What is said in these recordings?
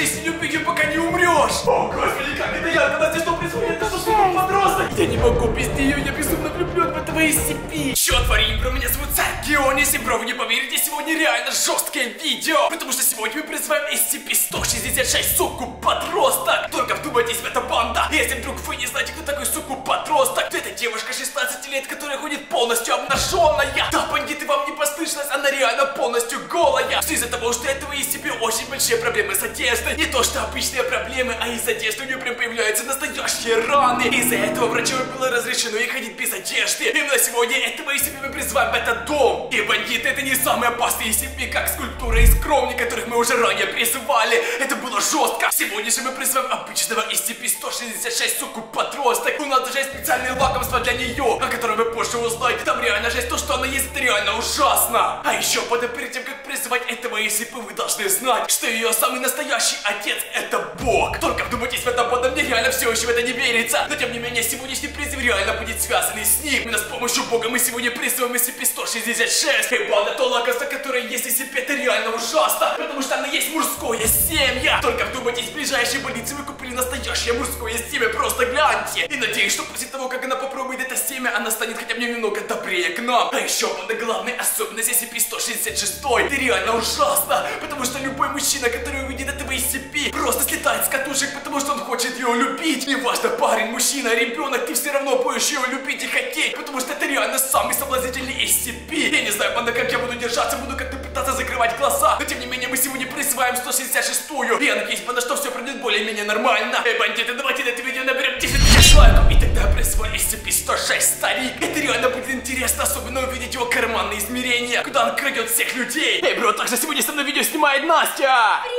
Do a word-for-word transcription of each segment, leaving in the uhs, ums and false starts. сто шестьдесят шесть, не убегай, пока не умрешь. О, господи, как это ярко, Настя, что происходит? Это же шумный подросток. Я не могу без нее, я безумно влюблен в этого эс си пи. Чё творим, бро, меня зовут SerGioNis, и бро, вы не поверите, сегодня реально жесткое видео. Потому что сегодня мы призываем эс си пи сто шестьдесят шесть, суку, подросток. Только вдумайтесь в это, банда. Если вдруг вы не знаете, кто такой, суку, подросток, то это девушка шестнадцати лет, которая ходит полностью обнаженная. Да, бандиты, вам не послышалось, она реально полностью голая. Все из-за того, что этого эс си пи очень большие проблемы с одеждой. Не то что обычные проблемы, а из одежды у нее прям появляются настоящие раны. Из-за этого врачу было разрешено ей ходить без одежды. И на сегодня этого эс си пи мы призываем в этот дом. И бандиты — это не самые опасные эс си пи, как скульптура и скромник, которых мы уже ранее призывали. Это было жестко. Сегодня же мы призываем обычного эс си пи сто шестьдесят шесть, суку, подросток. У нас даже есть специальные лакомства для нее, о котором вы позже узнаете. Там реально жесть, то, что она есть, реально ужасно. А еще потом, перед тем, как призывать этого эс си пи, вы должны знать, что ее самый настоящий отец — это Бог. Только вдумайтесь в это, потом мне реально все еще в это не верится. Но тем не менее, сегодняшний призыв реально будет связан с ним. Именно с помощью Бога мы сегодня призываем эс си пи сто шестьдесят шесть. И ладно, то лакомство, которое есть эс си пи, это реально ужасно, потому что она есть мужское семя. Только вдумайтесь, в ближайшей больнице вы купили настоящее мужское семя, просто гляньте. И надеюсь, что после того, как она попробует это семя, она станет хотя бы немного добрее к нам. А еще, ладно, главная особенность эс си пи сто шестьдесят шесть, это реально ужасно, потому что любой мужчина, который увидит этого эс си пи, просто слетает с катушек, потому что он хочет ее любить. Неважно, парень, мужчина, ребенок, ты все равно будешь ее любить и хотеть, потому что это реально самый соблазнительный эс си пи. Я не знаю, банда, как я буду держаться, буду как-то пытаться закрывать глаза, но тем не менее мы сегодня призываем сто шестьдесят шестую. Я надеюсь, банда, что все пройдет более-менее нормально. Эй, бандиты, давайте на это видео наберем десять тысяч лайков, и тогда призываю эс си пи сто шесть, старик. Это реально будет интересно, особенно увидеть его карманные измерения, куда он крадет всех людей. Эй, бро, также сегодня со мной видео снимает Настя. Привет!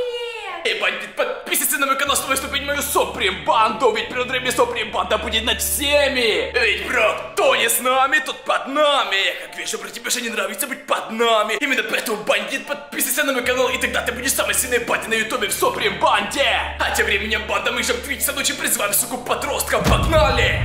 Эй, бандит, подписывайся на мой канал, чтобы вступить в мою соприм-банду, ведь при удреме соприм-банда будет над всеми. Ведь, бро, кто не с нами, тот под нами. Как вижу, бро, тебе же не нравится быть под нами. Именно поэтому, бандит, подписывайся на мой канал, и тогда ты будешь самой сильной бандой на ютубе в соприм-банде. А тем временем, банда, мы же в твич со ночи призываем, суку, подростков, погнали!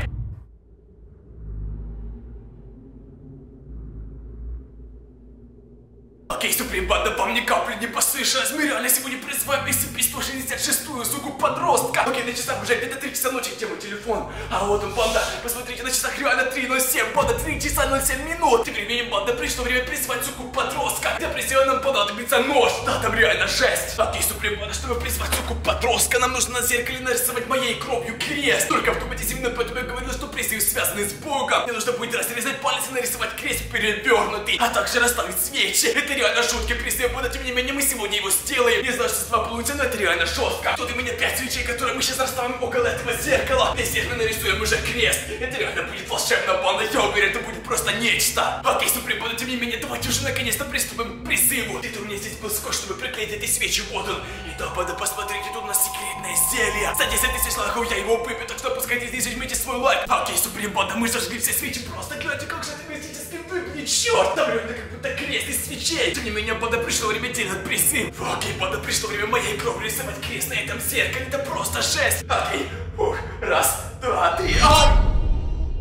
Окей, суприм-банда, по мне капли не послышалось. Мы реально сегодня призываем эс си пи сто шестьдесят шесть, суку, подростка. Окей, на часах уже где-то три часа ночи, где мой телефон? А вот он, банда, посмотрите, на часах реально три ноль семь, банда, три часа ноль семь минут. Тем временем, банда, пришло время призвать, суку, подростка. Для призыва нам понадобится нож. Да, там реально жесть. Окей, суприм-банда, чтобы призвать, суку, подростка, нам нужно на зеркале нарисовать моей кровью крест. Только вдумайтесь, именно поэтому я говорил, что призыв связанный с Богом. Мне нужно будет разрезать палец и нарисовать крест перевернутый, а также расставить свечи. Это реально жуткий призыв, но тем не менее мы сегодня его сделаем. Не знаю, что с вами получится, но это реально жестко. Тут у меня пять свечей, которые мы сейчас расставим около этого зеркала. На зеркале нарисуем уже крест. Это реально будет волшебно, банда, я уверен, это будет просто нечто. Окей, суприм-банда, тем не менее, давайте уже наконец-то приступим к призыву. Где-то у меня здесь был скотч, чтобы приклеить эти свечи, вот он. И да, банда, посмотрите, тут у нас секретное зелье. За десять тысяч лайков я его выпью, так что пускайте здесь, жмите свой лайк. Окей, суприм-банда, мы зажгли все свечи, просто гляньте, как же это мистически выглядит. Черт, там реально как будто крест из свечей. Тем не менее, банда, пришло время делать призыв. Окей, банда, пришло время моей кровью рисовать крест на этом зеркале. Это просто жесть. Окей, ух, раз, два, три, а!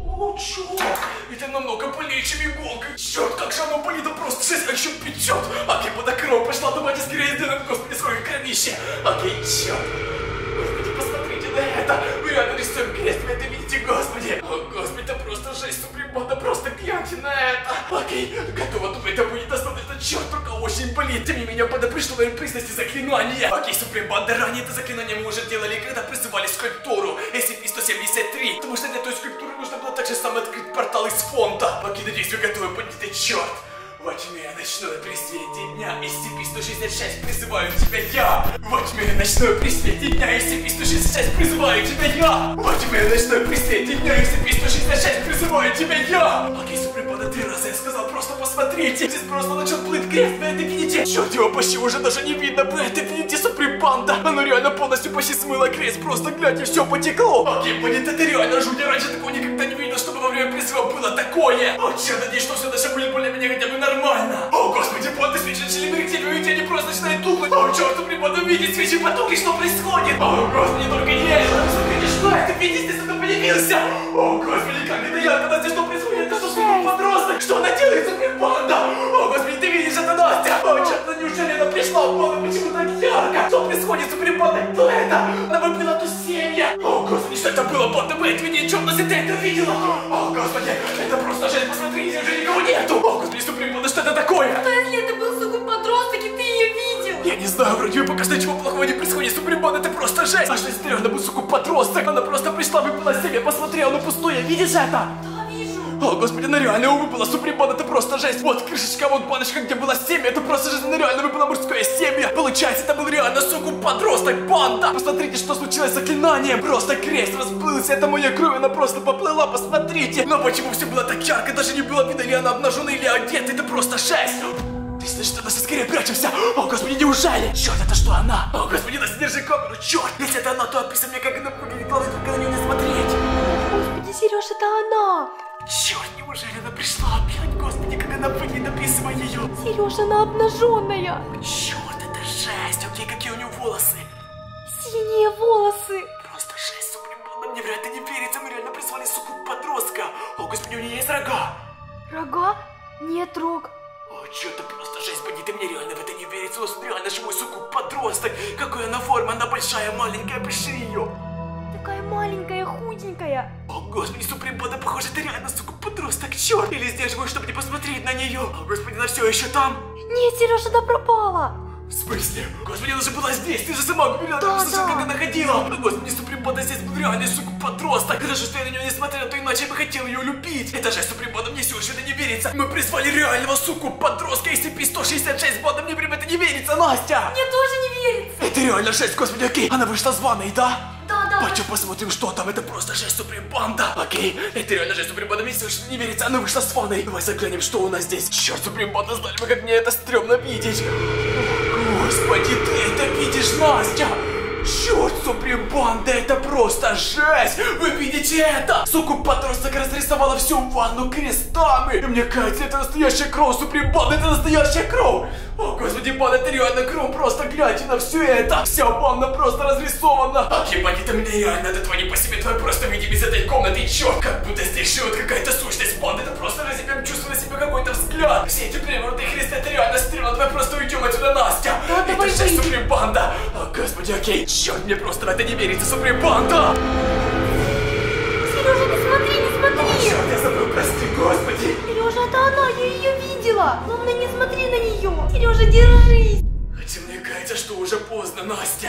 О, чёрт! Это намного более, чем иголка. Черт, как же оно болит, да просто жесть, а еще печет. Окей, банда, кровь пошла, давайте скорее сделаем, господи, сколько кровища. Окей, черт. Господи, посмотрите на это. Мы рядом рисуем крест, вы это видите, господи. О, господи, это просто жесть, суприм, банда, просто гляньте на это. Окей, готово, думаю, это будет достаточно. Черт, рука очень болит. Тем не менее, банда, пришло время признать заклинание. Окей, суприм-банда, ранее это заклинание мы уже делали, когда призывали скульптуру эс си пи сто семьдесят три. Потому что для той скульптуры нужно было также сам открыть портал из фонда. Окей, надеюсь, вы готовы, бандиты, черт. Во тьме ночное при свете дня эс си пи сто шестьдесят шесть, призываю тебя я. Во тьме ночное при свете дня эс си пи сто шестьдесят шесть, призываю тебя я. Во тьме ночное при свете дня эс си пи сто шестьдесят шесть, призываю тебя я. Окей, суприм-банда, три раза я сказал, просто посмотрите. Здесь просто начал плыть крест, вы это видите? Черт, его почти уже даже не видно, вы это видите, суприм-банда? Оно реально полностью почти смыло крест, просто гляньте, все потекло. Окей, будет это реально жуть, я раньше такого никогда не видел, чтобы во время призыва было такое. О, черт, надеюсь, что все дальше будет более-менее хотя бы нормально. О, господи, банда, свечи начали мигреть, и они просто начинают тухнуть. О, черт, припаду, видеть свечи потухли, что происходит? О, господи, только я, смотрите, что это, видите, здесь кто-то появился. О, господи, как это ярко, Настя, что происходит? Это что, подросток? Что она делает, припада? О, господи, ты видишь, это Настя. О, черт, ну неужели она пришла в банда, почему так ярко? Что происходит? происходит с припадой? Кто это? Она выбила ту семья! О, господи, что это было? Бот, ты отведи, чем нас это видела? О, господи, это просто жаль, посмотри, здесь уже никого нету! О, господи, супрепада, что это такое? Что если это был сугубо подросток и ты ее видел? Я не знаю, вроде бы пока что ничего плохого не происходит, супрепада, это просто жесть! А что если это был сугубо подросток? Она просто пришла, выпила семья, посмотрела на пустую, видишь это? О, господи, она реально выпала, супрепон, это просто жесть. Вот крышечка, вот баночка, где была семья, это просто жесть, она реально выпала мужская семья. Получается, это был реально сугубо подросток, банда. Посмотрите, что случилось с заклинанием. Просто крест расплылся, это моя кровь, она просто поплыла, посмотрите. Но почему все было так ярко, даже не было видно, ли она обнажена или одета, это просто жесть. Если что, Настя, скорее прячемся! О, господи, неужели? Черт, это что она? О, господи, Настя, держи камеру, черт! Если это она, то описывай мне, как она выглядит, главное только на нее не смотреть. Господи, Сереж, это она! Черт, неужели она пришла опять? Господи, как она выглядит, описывай ее! Сереж, она обнаженная! Черт, это жесть! Окей, какие у нее волосы? Синие волосы! Просто жесть, супер, мне вряд ли не верится, мы реально прислали суку подростка! О, господи, у нее есть рога! Рога? Нет рог! О, чё-то просто жесть, поди, ты мне реально в это не верится, он реально же мой суку подросток. Какой она форма, она большая, маленькая, пиши ее. Такая маленькая, худенькая. О, господи, супрепада, похоже, ты реально суку подросток, черт. Или здесь мой, чтобы не посмотреть на нее. О, господи, она все еще там. Нет, Сережа, она пропала. В смысле? Господи, она же была здесь, ты же сама гуляла, да, ты слышал, да, как она ходила. Господи, супрепада, здесь был реальный, сука, подросток. Хорошо, что я на нее не смотрел, то иначе я бы хотел ее любить. Это же супрепада, мне совершенно не верится. Мы призвали реального, суку, подростка, эс си пи сто шестьдесят шесть, бада, мне прям это не верится, Настя. Мне тоже не верится. Это реально жесть, господи, окей. Она вышла с ванной, да? Да, да. Пойдем посмотрим, что там, это просто жесть, супрепада. Окей, это реально жесть, супрепада, мне совершенно не верится. Она вышла с ванной. Давай заглянем, что у нас здесь. Черт, супрепада, знали бы, как мне это стрёмно видеть. Господи, ты это видишь, Настя? Черт, супребанда, это просто жесть! Вы видите это? Сука, подросток разрисовала всю ванну крестами! И мне кажется, это настоящая кровь, супребанда, это настоящая кровь! О, господи, банда, это реально кровь, просто гляньте на все это! Вся ванна просто разрисована! Окей, бандита, мне реально от этого не по себе, твой просто видим из этой комнаты, черт! Как будто здесь живет какая-то сущность, банда, это просто разъем, чувствую на себе какой-то взгляд! Все эти перевернутые христы, это реально стрёмно, давай просто уйдем отсюда, Настя! Да, это давай, же супребанда! О, господи, окей! Черт, мне просто в это не верится, супрепанда! Сережа, не смотри, не смотри! О, черт, я забыл, прости, господи! Сережа, это она, я ее видела! Главное, не смотри на нее! Сережа, держись! Хотя мне кажется, что уже поздно, Настя!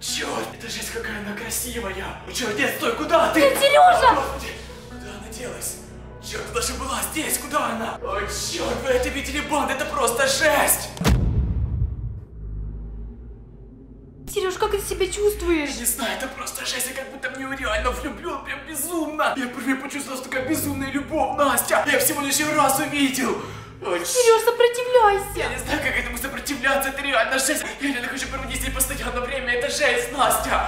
Черт, это жесть, какая она красивая! Черт, нет, стой, куда ты? Нет, Сережа! О, господи, куда она делась? Черт, она же была здесь, куда она? О, черт, вы это видели, банд, это просто жесть! Сереж, как ты себя чувствуешь? Я не знаю, это просто жесть, я как будто в нее реально влюблен, прям безумно. Я впервые почувствовал, что такая безумная любовь, Настя. Я всего лишь раз увидел. Сереж, сопротивляйся. Я не знаю, как этому сопротивляться, это реально жесть. Я реально хочу проводить с ней постоянно время, это жесть, Настя.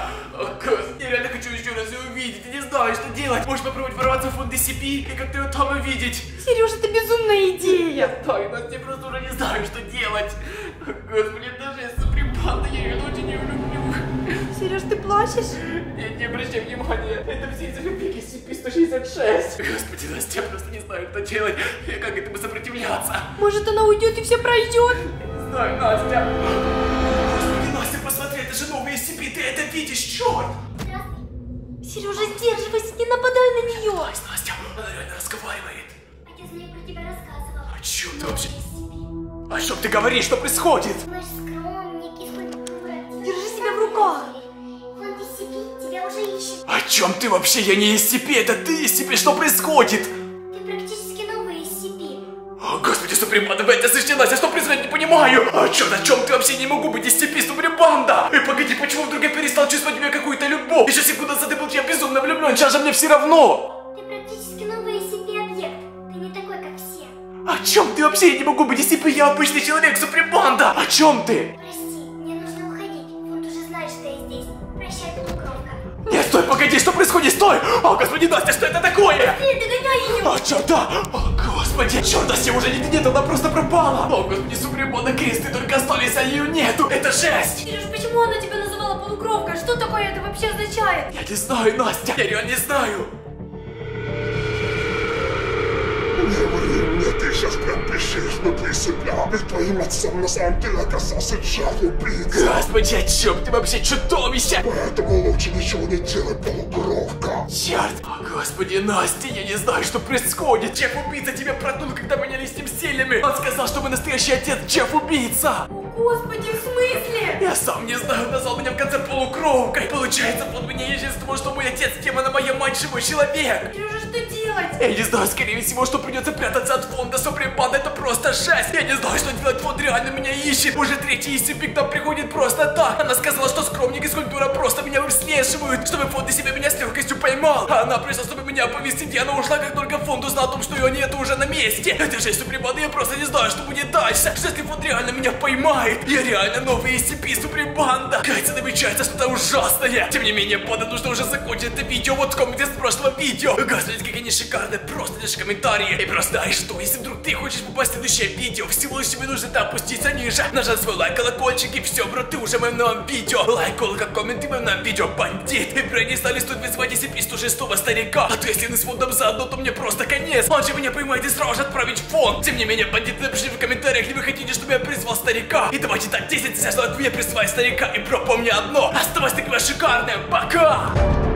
Я реально хочу еще раз ее увидеть, я не знаю, что делать. Можешь попробовать ворваться в фонд эс си пи и как-то ее там увидеть. Сереж, это безумная идея. Я знаю, Настя, я просто уже не знаю, что делать. Господи, это жесть, супрепада, я ее очень не люблю. Сереж, ты плачешь? Нет, не обращай внимания. Это все из-за любви эс си пи сто шестьдесят шесть. Господи, Настя, я просто не знаю, что делать. И как этому сопротивляться. Может, она уйдет и все пройдет? Я не знаю, Настя. Господи, Настя, посмотри, это же новый эс си пи, ты это видишь, черт! Сережа, сдерживайся, не нападай на нее. Настя, Настя, она реально разговаривает. Отец мне про тебя рассказывал. О чем ты вообще? О чем ты говоришь, что происходит? О чем ты вообще? Я не эс си пи, это ты эс си пи, что происходит? Ты практически новый эс си пи. О, господи, супрепада, вы это слышите, Настя, что происходит, не понимаю. О, черт, о чем ты вообще, не могу быть эс си пи, супрепада. И погоди, почему вдруг я перестал чувствовать в нее какую-то любовь? Еще секунду назад был я безумно влюблен, сейчас же мне все равно. Ты практически новый эс си пи-объект, ты не такой, как все. О чем ты вообще, я не могу быть эс си пи, я обычный человек, супрепада. О чем ты? Погоди, что происходит? Стой! О, господи, Настя, что это такое? Нет, догоняй ее! О, черт, да! О, господи! Черт, Настя уже нигде нет, она просто пропала! О, господи, супрепада, кресты только остались, а ее нету! Это жесть! Сереж, почему она тебя называла полукровкой? Что такое это вообще означает? Я не знаю, Настя! Я ее не знаю! Нет, ты сейчас прям пищишь внутри себя. Ведь твоим отцом на самом деле оказался джав-убийца. Господи, а чёрт, ты вообще чудовище! Поэтому лучше ничего не делай, полукровка. Черт! О, господи, Настя, я не знаю, что происходит. Джав-убийца тебя продул, когда мы не с ним сильными. Он сказал, что вы настоящий отец Джав-убийца. Господи, в смысле? Я сам не знаю, назвал меня в конце полукровкой. Получается, под мне единство, что мой отец демона, моя мать живой человек. Сережа, что делать? Я не знаю, скорее всего, что придется прятаться от фонда Супрепада, это просто жесть. Я не знаю, что делать, фонд реально меня ищет. Уже третий эс си пи к нам приходит просто так. Она сказала, что скромник и скульптура просто меня выслеживают, чтобы фонд из себя меня с легкостью поймал. А она пришла, чтобы меня оповестить, и она ушла, как только фонд узнал о том, что ее нет уже на месте. Это жесть Супрепада, я просто не знаю, что будет дальше. Если фонд реально меня поймает, я реально новый эс си пи Супрепанда. Кажется, намечается что-то ужасное. Тем не менее, панда, нужно уже закончить это видео. Вот в комменте с прошлого видео. Господи, какие они шикарные, просто лишь комментарии. И просто, знаешь что, если вдруг ты хочешь попасть в следующее видео, всего лишь тебе нужно опуститься ниже, нажать свой лайк, колокольчик, и все, бро, ты уже в моем новом видео. Лайк, колокольчик, коммент, ты в моем новом видео, бандит. И про они стали сто двадцать два эс си пи сто шесть старика. А то если мы с фондом заодно, то мне просто конец. Он же меня поймает и сразу же отправить в фонд. Тем не менее, бандиты, напишите в комментариях, если вы хотите, чтобы я призвал старика. И давайте так, десять, что от меня присылай старика. И бро, помни одно, оставайся таким шикарным, пока!